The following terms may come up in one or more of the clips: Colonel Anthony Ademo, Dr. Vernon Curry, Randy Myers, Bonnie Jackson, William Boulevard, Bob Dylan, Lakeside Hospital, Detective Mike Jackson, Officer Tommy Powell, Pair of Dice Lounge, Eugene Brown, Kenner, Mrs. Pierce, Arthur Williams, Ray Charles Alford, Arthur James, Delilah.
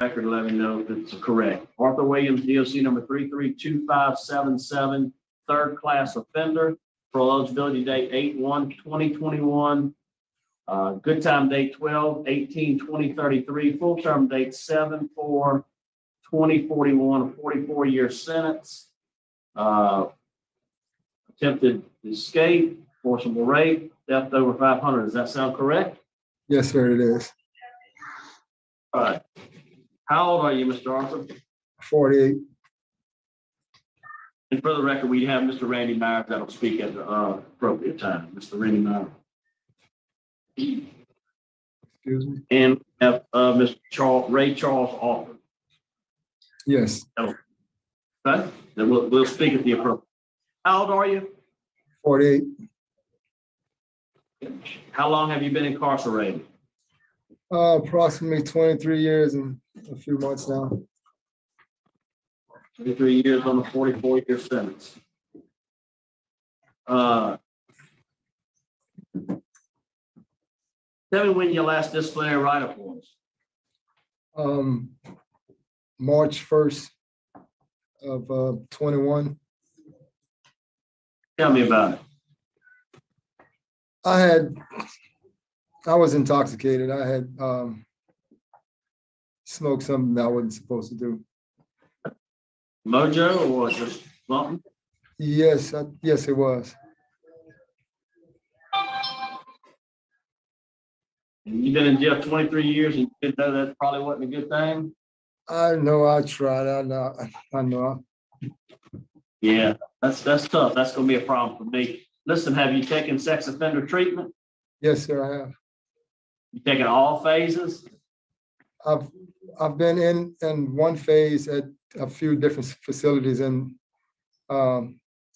record to let me know if it's correct. Arthur Williams, DOC number 332577, third class offender, parole eligibility date 8/1/2021, good time date 12/18/2033, full term date 7/4/2041, a 44-year sentence. Attempted escape, forcible rape, theft over 500. Does that sound correct? Yes, sir, it is. All right. How old are you, Mr. Arthur? 48. And for the record, we have Mr. Randy Myers that'll speak at the appropriate time. Mr. Randy Myers. Excuse me. And we have Mr. Ray Charles Alford. Yes. Okay. Then we'll speak at the appropriate. How old are you? 48. How long have you been incarcerated? Approximately 23 years and a few months now. 23 years on a 44-year sentence. Tell me when your last disciplinary write-up was. March 1st of 21. Tell me about it. I was intoxicated. I had smoked something that I wasn't supposed to do. Mojo or just something? Yes, yes, it was. You've been in jail 23 years, and you know that probably wasn't a good thing. I know. I tried. I know. Yeah, that's tough. That's gonna be a problem for me. Listen, have you taken sex offender treatment? Yes, sir, I have. You taken all phases? I've been in one phase at a few different facilities, and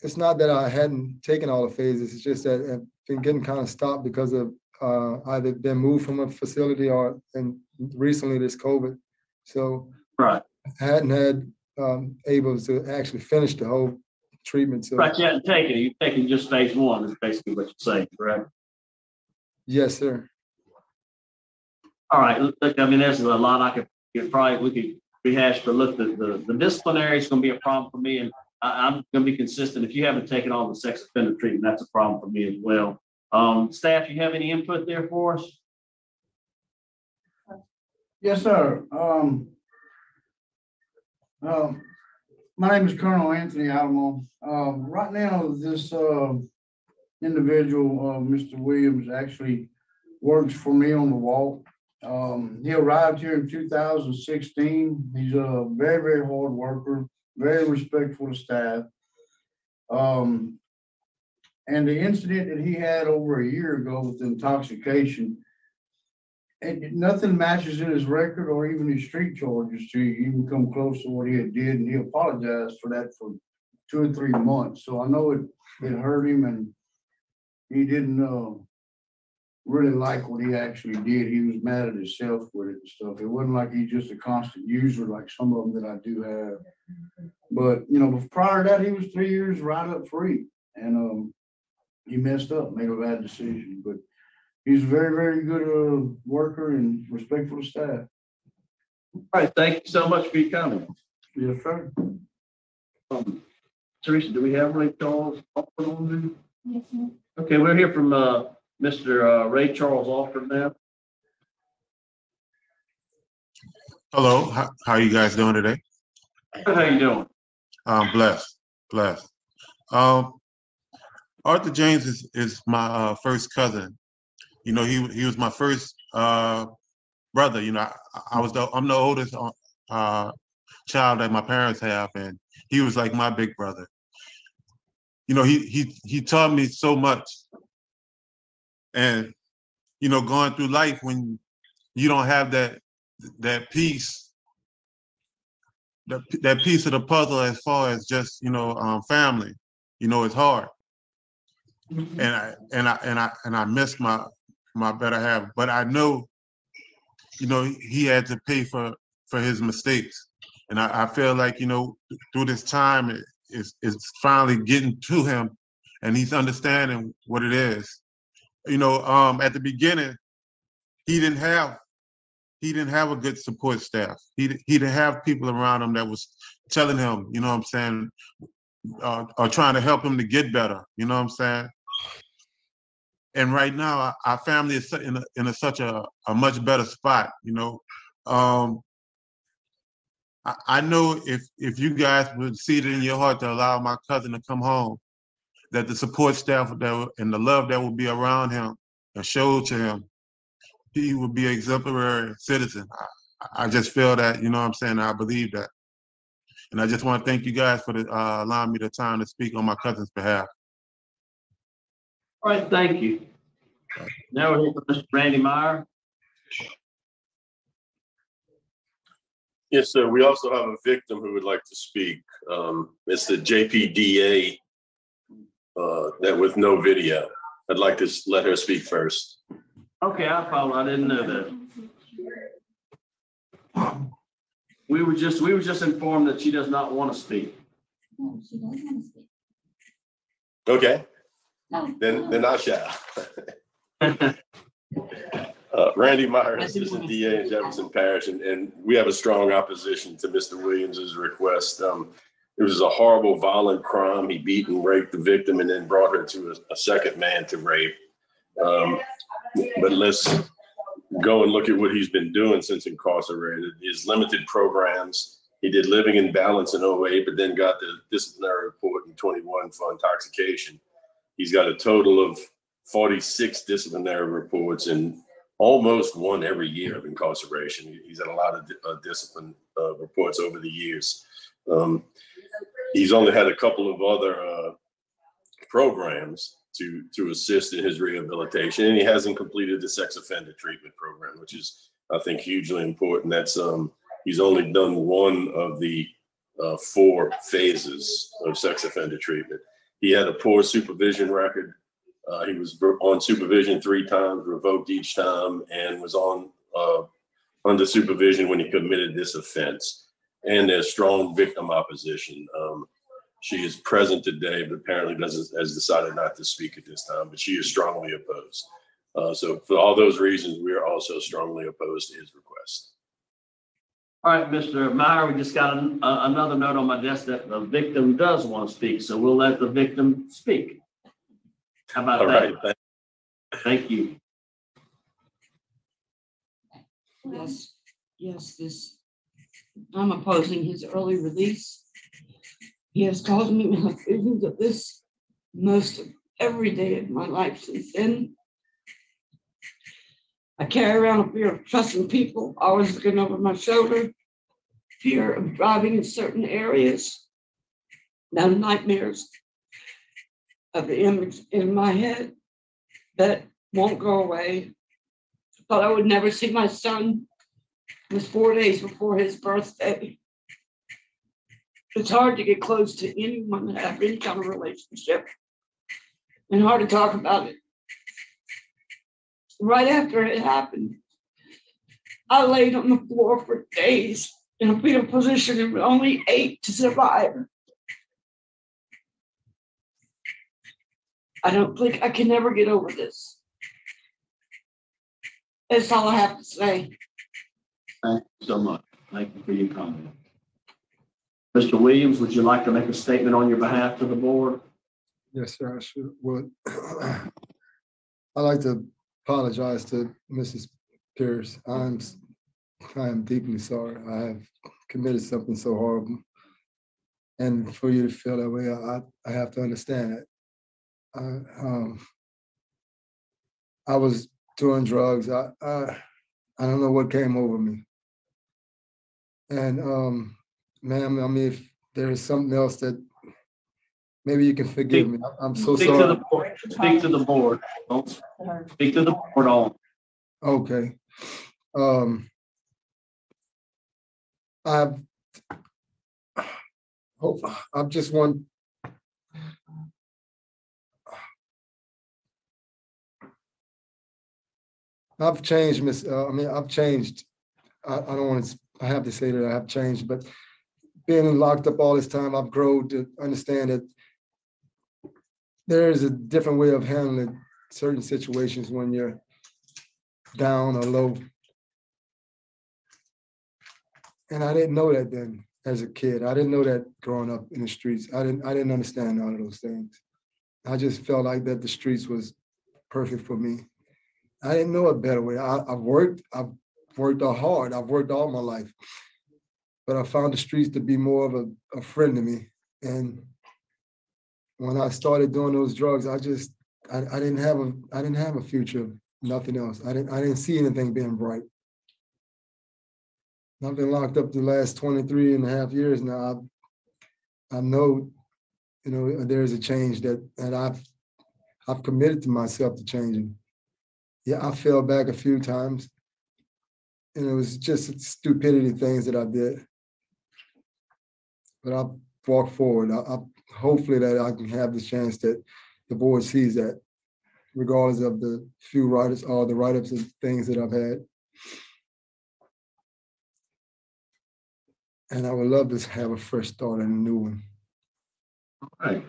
it's not that I hadn't taken all the phases. It's just that I've been getting kind of stopped because of either been moved from a facility or, and recently this COVID. So right. I hadn't had able to actually finish the whole treatment. So right, you hadn't taken it. You're taking just phase one is basically what you're saying, correct? Yes, sir. All right. Look, I mean, there's a lot I could probably we could rehash, but look, the disciplinary is going to be a problem for me, and I'm going to be consistent. If you haven't taken all the sex offender treatment, that's a problem for me as well. Staff, you have any input there for us? Yes, sir. My name is Colonel Anthony Ademo. Right now, this individual, Mr. Williams, actually works for me on the wall. He arrived here in 2016. He's a very, very hard worker, very respectful to staff. And the incident that he had over a year ago with intoxication, and nothing matches in his record or even his street charges to even come close to what he had did, and he apologized for that for 2 or 3 months. So I know it hurt him, and he didn't really like what he actually did. He was mad at himself with it and stuff. It wasn't like he's just a constant user like some of them that I do have. But you know, prior to that, he was 3 years right up free, and he messed up, made a bad decision, but. He's a very, very good worker and respectful to staff. All right. Thank you so much for your comments. Yes, sir. Teresa, do we have Ray Charles Alford on there? Yes, sir. Okay, we'll hear from Mr. Ray Charles Alford now. Hello. How are you guys doing today? Good. How you doing? I'm blessed. Blessed. Arthur James is my first cousin. You know, he was my first brother. You know, I'm the oldest child that my parents have, and he was like my big brother. You know, he taught me so much, and you know, going through life when you don't have that piece, that piece of the puzzle as far as just family, it's hard. Mm-hmm. And I missed my better half, but I know, he had to pay for his mistakes, and I feel like through this time it's finally getting to him, and he's understanding what it is. At the beginning, he didn't have he didn't have a good support staff. He didn't have people around him that was telling him, you know what I'm saying, or trying to help him to get better, you know what I'm saying? And right now, our family is in such a much better spot, you know? I know if you guys would see it in your heart to allow my cousin to come home, that the support staff and the love that will be around him and showed to him, he would be an exemplary citizen. I just feel that, you know what I'm saying? I believe that. And I just want to thank you guys for allowing me the time to speak on my cousin's behalf. All right, thank you. Now we're here with Mr. Randy Myers. Yes, sir. We also have a victim who would like to speak. It's the JPDA that with no video. I'd like to let her speak first. Okay, I follow. I didn't know that. We were just informed that she does not want to speak. No, she doesn't want to speak. Okay. No. Then I shall. Randy Myers is a DA in Jefferson Parish, and we have a strong opposition to Mr. Williams's request. It was a horrible, violent crime. He beat and raped the victim and then brought her to a second man to rape. But let's go and look at what he's been doing since incarcerated. His limited programs. He did living in balance in 08, but then got the disciplinary report in 21 for intoxication. He's got a total of 46 disciplinary reports and almost one every year of incarceration. He's had a lot of discipline reports over the years. He's only had a couple of other programs to assist in his rehabilitation, and he hasn't completed the sex offender treatment program, which is, I think, hugely important. That's he's only done one of the 4 phases of sex offender treatment. He had a poor supervision record. He was on supervision 3 times, revoked each time, and was on under supervision when he committed this offense. And there's strong victim opposition. She is present today, but apparently has decided not to speak at this time, but she is strongly opposed. So for all those reasons, we are also strongly opposed to his request. All right, Mr. Meyer, we just got another note on my desk that the victim does want to speak, so we'll let the victim speak. How about all that? Right, thank you. Yes, I'm opposing his early release. He has caused me to have visions of this most of every day of my life since then. I carry around a fear of trusting people, always looking over my shoulder, fear of driving in certain areas, now nightmares of the image in my head that won't go away. I thought I would never see my son. It was 4 days before his birthday. It's hard to get close to anyone that have any kind of relationship and hard to talk about it. Right after it happened, I laid on the floor for days in a fetal position and only 8 to survive. I don't think I can never get over this. That's all I have to say. Thank you so much. Thank you for your comment. Mr. Williams, would you like to make a statement on your behalf to the board? Yes, sir, I sure would. I'd like to apologize to Mrs. Pierce. I am deeply sorry. I have committed something so horrible. And for you to feel that way, I have to understand it. I was doing drugs. I don't know what came over me. And ma'am, I mean, if there is something else that maybe you can forgive me. I'm so sorry. Speak to the board. Speak to the board. Don't speak to the board on. Okay. I just want. I've changed, Miss. I mean, I've changed. I don't want to. I have to say that I have changed, but being locked up all this time, I've grown to understand that there is a different way of handling certain situations when you're down or low. And I didn't know that then as a kid. I didn't know that growing up in the streets. I didn't understand none of those things. I just felt like that the streets was perfect for me. I didn't know a better way. I've worked hard. I've worked all my life. But I found the streets to be more of a friend to me. And when I started doing those drugs, I didn't have a future, nothing else. I didn't see anything being bright. I've been locked up the last 23 and a half years now. I know, you know, there's a change that I've committed to myself to changing. Yeah, I fell back a few times, and it was just stupidity things that I did. But I walk forward. I hopefully that I can have the chance that the board sees that, regardless of the few write-ups or the write-ups of things that I've had. And I would love to have a fresh start and a new one. All right.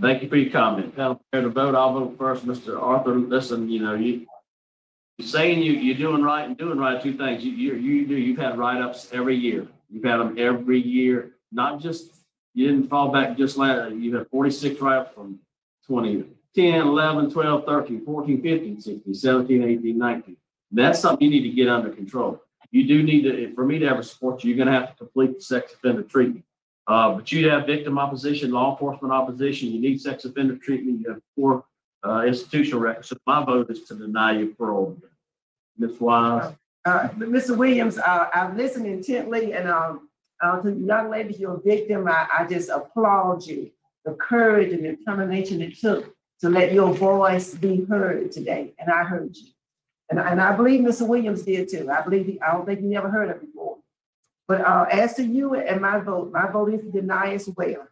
Thank you for your comment. Now, to vote, I'll vote first. Mr. Arthur, listen, you know, you're saying you're doing right and doing right, two things. You've had write-ups every year. You've had them every year. Not just, you didn't fall back just last, you had 46 write-ups from 2010, 11, 12, 13, 14, 15, 16, 17, 18, 19. That's something you need to get under control. You do need to, for me to ever support you, you're going to have to complete the sex offender treatment. But you'd have victim opposition, law enforcement opposition. You need sex offender treatment. You have poor institutional records. So my vote is to deny your parole. Ms. Wise. Mr. Williams, I've listened intently. And to the young lady, your victim, I just applaud you. The courage and determination it took to let your voice be heard today. And I heard you. And I believe Mr. Williams did too. I don't think he never heard it before. But as to you and my vote is to deny as well.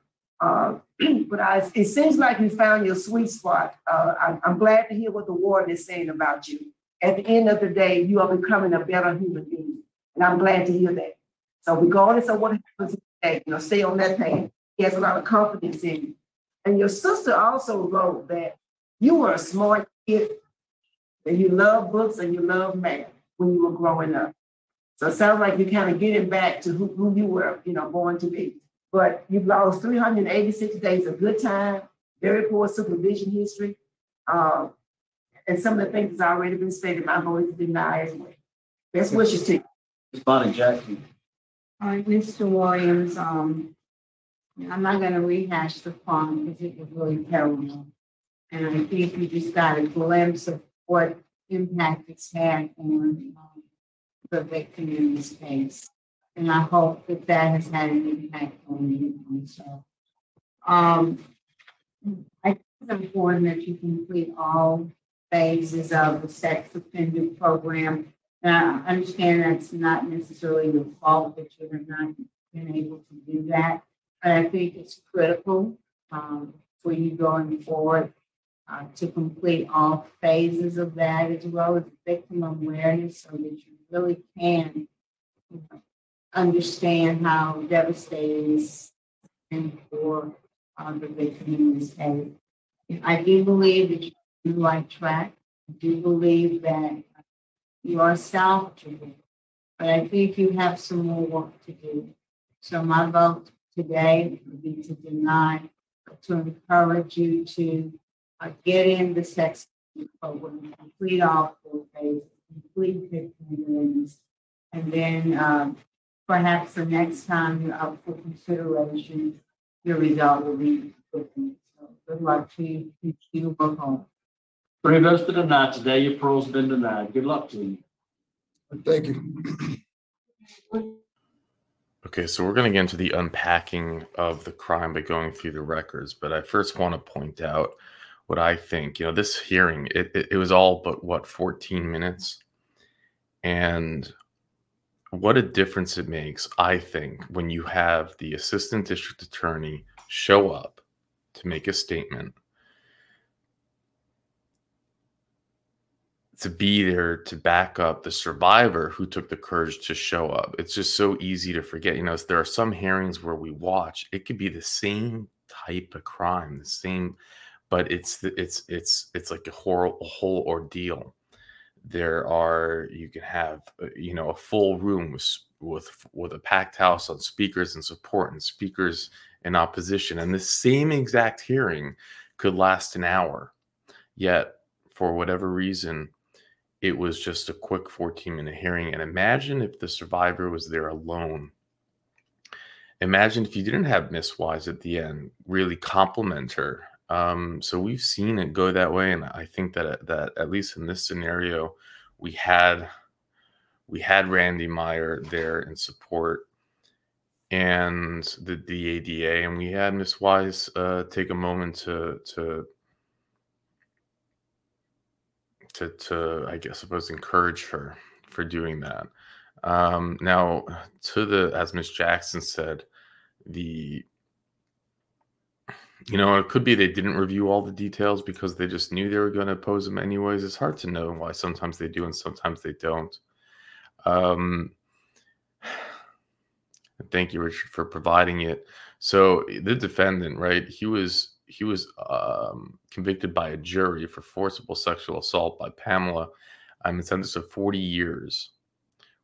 But it seems like you found your sweet spot. I'm glad to hear what the warden is saying about you. At the end of the day, you are becoming a better human being. And I'm glad to hear that. So regardless of what happens today, you know, stay on that path. He has a lot of confidence in you. And your sister also wrote that you were a smart kid, and you love books and you love math when you were growing up. So it sounds like you're kind of getting back to who you were, you know, born to be. But you've lost 386 days of good time, very poor supervision history. And some of the things that's already been stated, my voice is denied as well. Best wishes to you. Ms. Bonnie Jackson. All right, Mr. Williams, I'm not going to rehash the farm because it was really terrible. And I think you just got a glimpse of what impact it's had on the victim in this case. And I hope that that has had an impact on you also. I think it's important that you complete all phases of the sex offender program. Now, I understand that's not necessarily your fault that you have not been able to do that, but I think it's critical for you going forward to complete all phases of that, as well as victim awareness, so that you really can understand how devastating this is for the victim in this case. I do believe that you're on the right track. I do believe that you are salvageable, but I think you have some more work to do. So my vote today would be to deny, to encourage you to get in the sex program, complete all 4 phases, complete 15 minutes, and then perhaps the next time you're up for consideration, your result will be different. So good luck to you. You go home. 3 votes to deny today. Your parole's been denied. Good luck to you. Thank you. Okay, so we're going to get into the unpacking of the crime by going through the records, but I first want to point out what I think, you know, this hearing, it was all but, what, 14 minutes? And what a difference it makes, I think, when you have the assistant district attorney show up to make a statement, to be there to back up the survivor who took the courage to show up. It's just so easy to forget. You know, there are some hearings where we watch, it could be the same type of crime, the same... But it's like a whole ordeal. You can have, you know, a full room with with a packed house on speakers in support and speakers in opposition. And this same exact hearing could last an hour. Yet, for whatever reason, it was just a quick 14-minute hearing. And imagine if the survivor was there alone. Imagine if you didn't have Miss Wise at the end really compliment her. So we've seen it go that way. And I think that, at least in this scenario, we had Randy Meyer there in support and the DADA, and we had Miss Wise take a moment to I guess, suppose, encourage her for doing that. Now, to the, as Miss Jackson said, the, you know, it could be they didn't review all the details because they just knew they were going to oppose them anyways. It's hard to know why sometimes they do and sometimes they don't. Thank you, Richard, for providing it. So the defendant, right, he was convicted by a jury for forcible sexual assault by Pamela. I'm sentenced to 40 years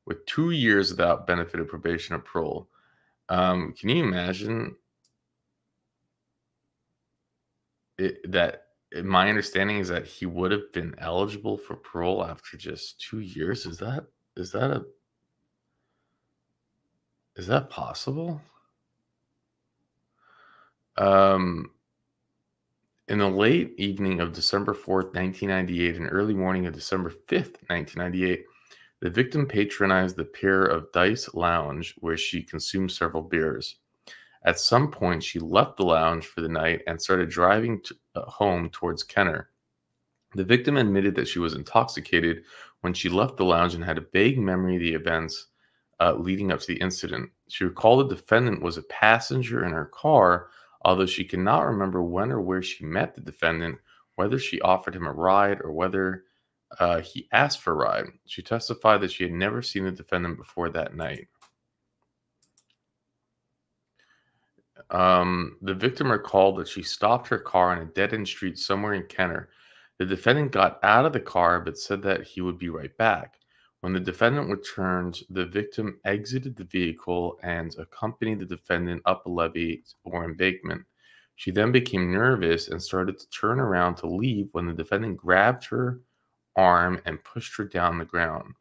with 2 years without benefit of probation or parole. Can you imagine it, that my understanding is that he would have been eligible for parole after just 2 years? Is that possible? In the late evening of December 4th, 1998, and early morning of December 5th, 1998, the victim patronized the Pair of Dice Lounge, where she consumed several beers. At some point, she left the lounge for the night and started driving home towards Kenner. The victim admitted that she was intoxicated when she left the lounge and had a vague memory of the events leading up to the incident. She recalled the defendant was a passenger in her car, although she cannot remember when or where she met the defendant, whether she offered him a ride or whether he asked for a ride. She testified that she had never seen the defendant before that night. The victim recalled that she stopped her car on a dead-end street somewhere in Kenner. The defendant got out of the car but said that he would be right back. When the defendant returned, the victim exited the vehicle and accompanied the defendant up a levee or embankment. She then became nervous and started to turn around to leave when the defendant grabbed her arm and pushed her down the ground.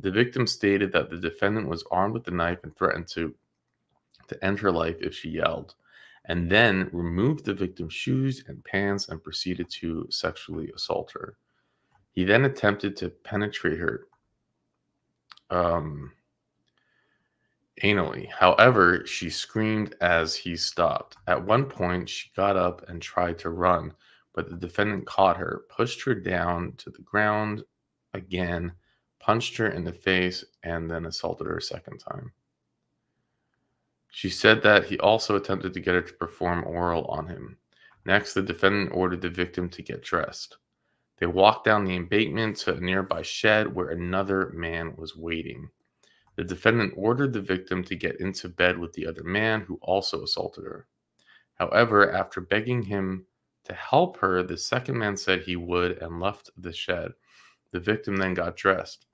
The victim stated that the defendant was armed with a knife and threatened to end her life if she yelled, and then removed the victim's shoes and pants and proceeded to sexually assault her. He then attempted to penetrate her anally. However, she screamed as he stopped. At one point, she got up and tried to run, but the defendant caught her, pushed her down to the ground again, punched her in the face, and then assaulted her a second time. She said that he also attempted to get her to perform oral on him. Next, the defendant ordered the victim to get dressed. They walked down the embankment to a nearby shed where another man was waiting. The defendant ordered the victim to get into bed with the other man, who also assaulted her. However, after begging him to help her, the second man said he would and left the shed. The victim then got dressed.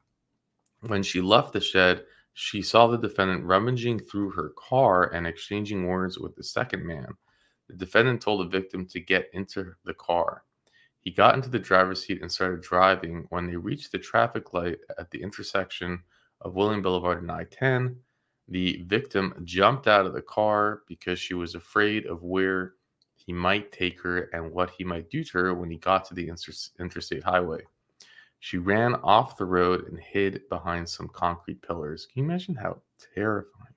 When she left the shed, she saw the defendant rummaging through her car and exchanging words with the second man. The defendant told the victim to get into the car. He got into the driver's seat and started driving. When they reached the traffic light at the intersection of William Boulevard and I-10, the victim jumped out of the car because she was afraid of where he might take her and what he might do to her when he got to the interstate highway. She ran off the road and hid behind some concrete pillars. Can you imagine how terrifying?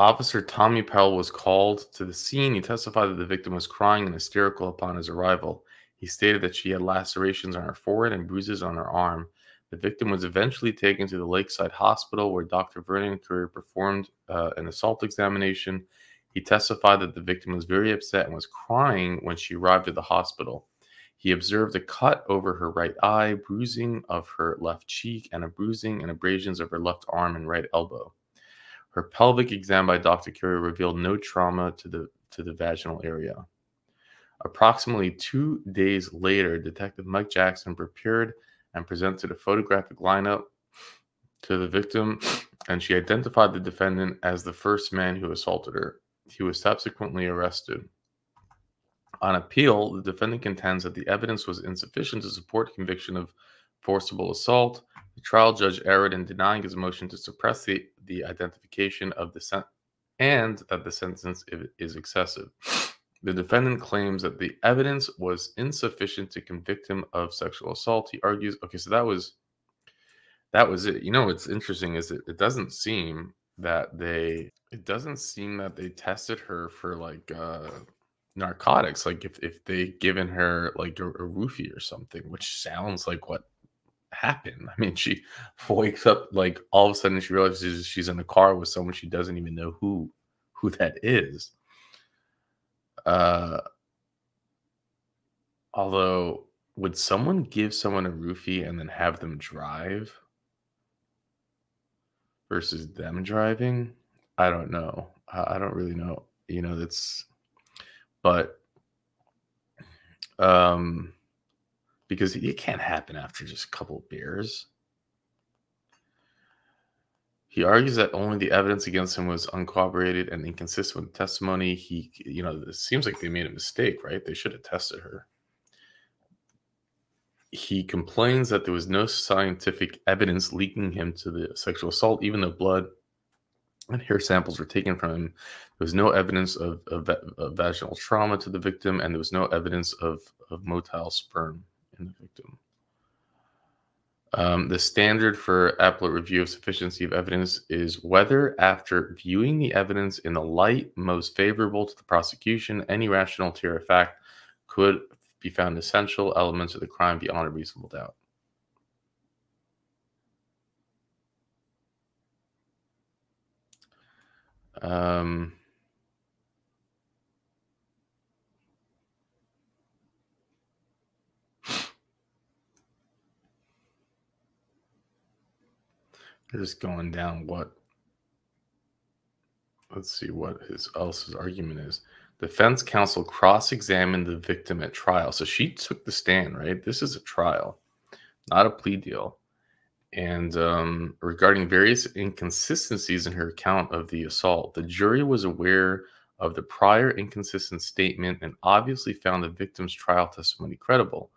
Officer Tommy Powell was called to the scene. He testified that the victim was crying and hysterical upon his arrival. He stated that she had lacerations on her forehead and bruises on her arm. The victim was eventually taken to the Lakeside Hospital, where Dr. Vernon Curry performed an assault examination. He testified that the victim was very upset and was crying when she arrived at the hospital. He observed a cut over her right eye, bruising of her left cheek, and a bruising and abrasions of her left arm and right elbow. Her pelvic exam by Dr. Curry revealed no trauma to the vaginal area. Approximately 2 days later, Detective Mike Jackson prepared and presented a photographic lineup to the victim, and she identified the defendant as the first man who assaulted her. He was subsequently arrested. On appeal, the defendant contends that the evidence was insufficient to support conviction of forcible assault. The trial judge erred in denying his motion to suppress the identification of the sentence, and that the sentence is excessive. The defendant claims that the evidence was insufficient to convict him of sexual assault. He argues, okay, so that was it. You know, what's interesting is that it doesn't seem that they tested her for like narcotics, like if they given her like a roofie or something, which sounds like what happened. I mean, she wakes up, like all of a sudden she realizes she's in a car with someone she doesn't even know who that is. Although, would someone give someone a roofie and then have them drive versus them driving? I don't know. I don't really know. You know, that's, but because it can't happen after just a couple of beers. He argues that only the evidence against him was uncorroborated and inconsistent with testimony. He, you know, it seems like they made a mistake, right? They should have tested her. He complains that there was no scientific evidence linking him to the sexual assault, even though blood and hair samples were taken from him. There was no evidence of vaginal trauma to the victim, and there was no evidence of motile sperm in the victim. The standard for appellate review of sufficiency of evidence is whether, after viewing the evidence in the light most favorable to the prosecution, any rational tier of fact could be found essential elements of the crime beyond a reasonable doubt. Just going down what, let's see what his argument is. Defense counsel cross-examined the victim at trial. So she took the stand, right? This is a trial, not a plea deal. And regarding various inconsistencies in her account of the assault, the jury was aware of the prior inconsistent statement and obviously found the victim's trial testimony credible.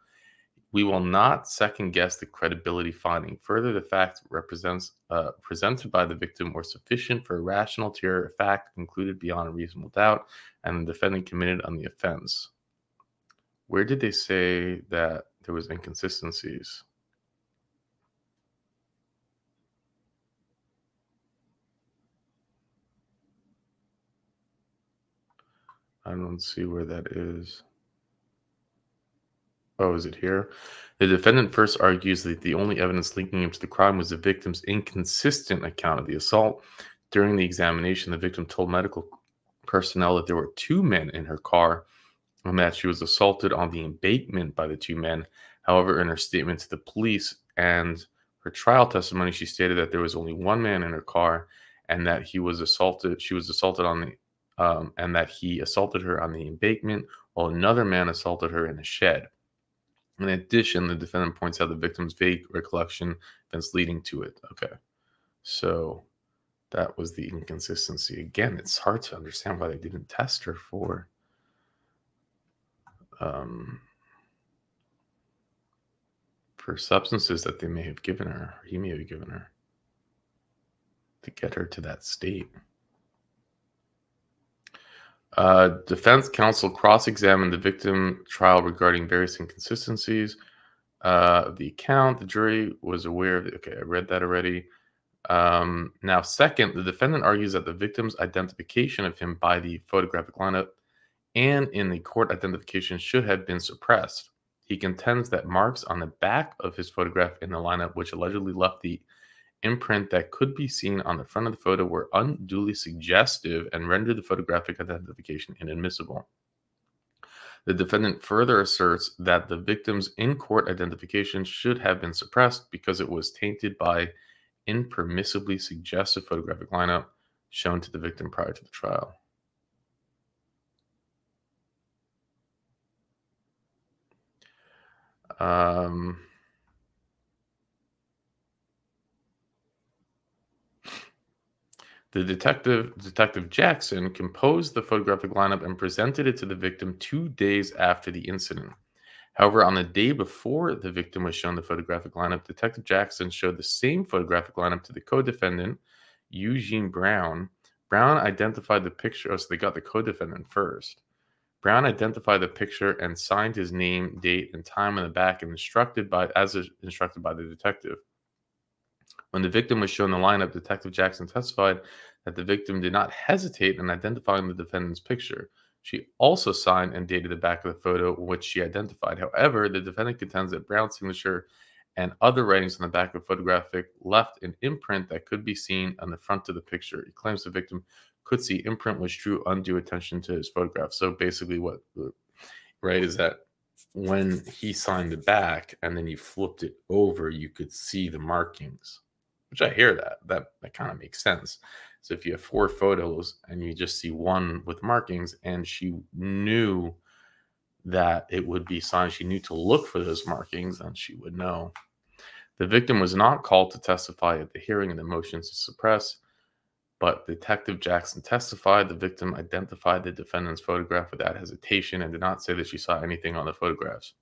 We will not second-guess the credibility finding. Further, the facts presented by the victim were sufficient for a rational tier of fact concluded beyond a reasonable doubt, and the defendant committed on the offense. Where did they say that there was inconsistencies? I don't see where that is. Oh, is it here? The defendant first argues that the only evidence linking him to the crime was the victim's inconsistent account of the assault. During the examination, the victim told medical personnel that there were two men in her car and that she was assaulted on the embankment by the two men. However, in her statement to the police and her trial testimony, she stated that there was only one man in her car and that he was assaulted. She was assaulted on the and that he assaulted her on the embankment, while another man assaulted her in a shed. In addition, the defendant points out the victim's vague recollection that's leading to it. Okay, so that was the inconsistency. Again, it's hard to understand why they didn't test her for. For substances that they may have given her, or he may have given her, to get her to that state. Defense counsel cross-examined the victim trial regarding various inconsistencies of the account. The jury was aware of it. Okay, I read that already. Now, second, the defendant argues that the victim's identification of him by the photographic lineup and in the court identification should have been suppressed. He contends that marks on the back of his photograph in the lineup, which allegedly left the imprint that could be seen on the front of the photo, were unduly suggestive and rendered the photographic identification inadmissible. The defendant further asserts that the victim's in-court identification should have been suppressed because it was tainted by impermissibly suggestive photographic lineup shown to the victim prior to the trial. The Detective Jackson composed the photographic lineup and presented it to the victim 2 days after the incident. However, on the day before the victim was shown the photographic lineup, Detective Jackson showed the same photographic lineup to the co-defendant, Eugene Brown. Brown identified the picture. Oh, so they got the co-defendant first. Brown identified the picture and signed his name, date, and time on the back, and as instructed by the detective. When the victim was shown the lineup, Detective Jackson testified that the victim did not hesitate in identifying the defendant's picture. She also signed and dated the back of the photo, which she identified. However, the defendant contends that Brown's signature and other writings on the back of the photographic left an imprint that could be seen on the front of the picture. He claims the victim could see imprint, which drew undue attention to his photograph. So basically what, right, is that when he signed the back and then you flipped it over, you could see the markings, which I hear that kind of makes sense. So if you have four photos and you just see one with markings, and she knew that it would be signed, she knew to look for those markings, and she would know. The victim was not called to testify at the hearing and the motions to suppress, but Detective Jackson testified the victim identified the defendant's photograph without hesitation and did not say that she saw anything on the photographs.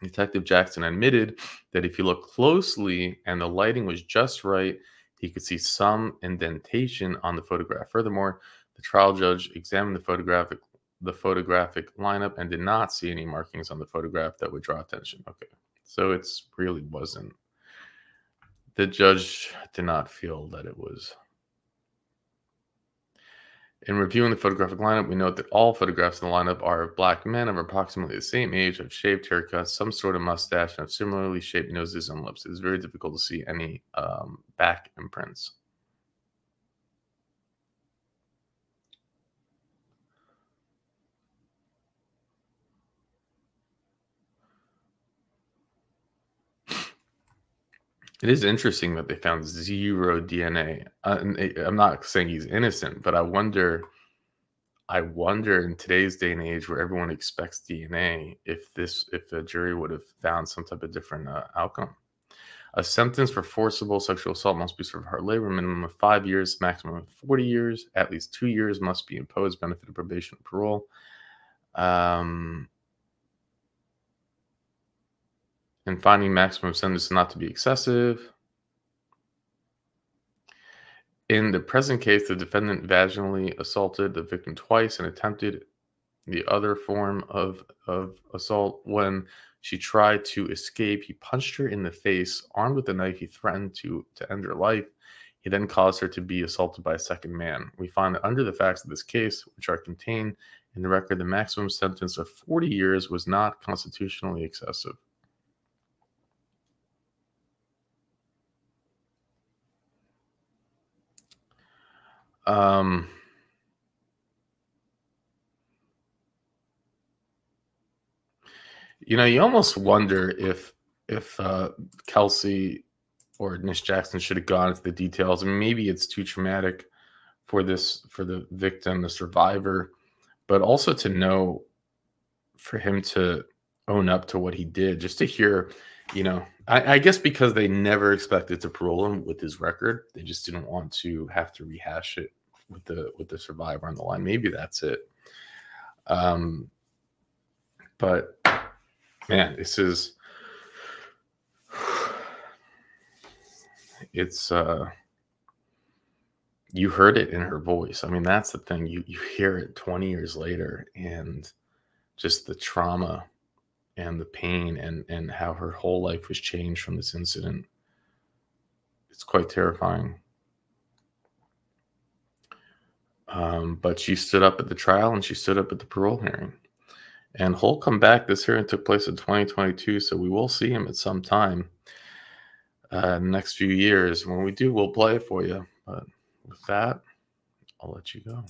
Detective Jackson admitted that if you look closely and the lighting was just right, he could see some indentation on the photograph. Furthermore, the trial judge examined the photographic lineup and did not see any markings on the photograph that would draw attention. Okay, so it really wasn't. The judge did not feel that it was. In reviewing the photographic lineup, we note that all photographs in the lineup are of black men of approximately the same age, have shaved haircuts, some sort of mustache, and have similarly shaped noses and lips. It is very difficult to see any back imprints. It is interesting that they found zero DNA. I'm not saying he's innocent, but I wonder in today's day and age where everyone expects DNA, if the jury would have found some type of different outcome. A sentence for forcible sexual assault must be served hard labor, minimum of 5 years, maximum of 40 years, at least 2 years must be imposed, benefit of probation and parole. And finding maximum sentence not to be excessive. In the present case, the defendant vaginally assaulted the victim twice and attempted the other form of assault. When she tried to escape, he punched her in the face. Armed with a knife, he threatened to end her life. He then caused her to be assaulted by a second man. We find that under the facts of this case, which are contained in the record, the maximum sentence of 40 years was not constitutionally excessive. You know, you almost wonder if Kelsey or Nish Jackson should have gone into the details. I mean, maybe it's too traumatic for the victim, the survivor, but also to know, for him to own up to what he did, just to hear, you know, I guess because they never expected to parole him with his record, they just didn't want to have to rehash it with the survivor on the line. Maybe that's it. But man, it's you heard it in her voice. I mean, that's the thing. You hear it 20 years later, and just the trauma and the pain and how her whole life was changed from this incident. It's quite terrifying. But she stood up at the trial and she stood up at the parole hearing. And Hull come back. This hearing took place in 2022, so we will see him at some time in the next few years. When we do, we'll play it for you. But with that, I'll let you go.